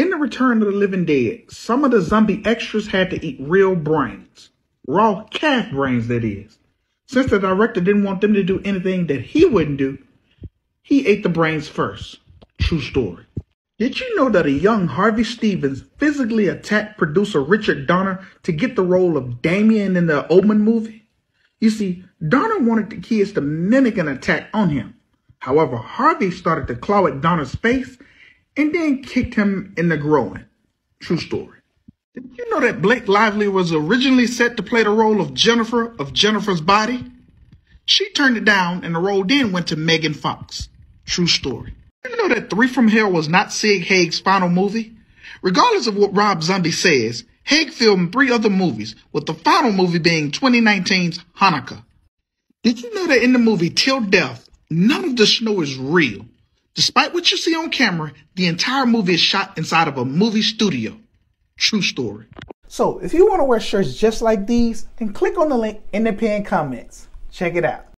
In the Return of the Living Dead, some of the zombie extras had to eat real brains. Raw calf brains, that is. Since the director didn't want them to do anything that he wouldn't do, he ate the brains first. True story. Did you know that a young Harvey Stevens physically attacked producer Richard Donner to get the role of Damien in the Omen movie? You see, Donner wanted the kids to mimic an attack on him. However, Harvey started to claw at Donner's face and then kicked him in the groin. True story. Did you know that Blake Lively was originally set to play the role of Jennifer of Jennifer's Body? She turned it down and the role then went to Megan Fox. True story. Did you know that Three from Hell was not Sid Haig's final movie? Regardless of what Rob Zombie says, Haig filmed 3 other movies, with the final movie being 2019's Hanukkah. Did you know that in the movie Till Death, none of the snow is real? Despite what you see on camera, the entire movie is shot inside of a movie studio. True story. So, if you want to wear shirts just like these, then click on the link in the pinned comments. Check it out.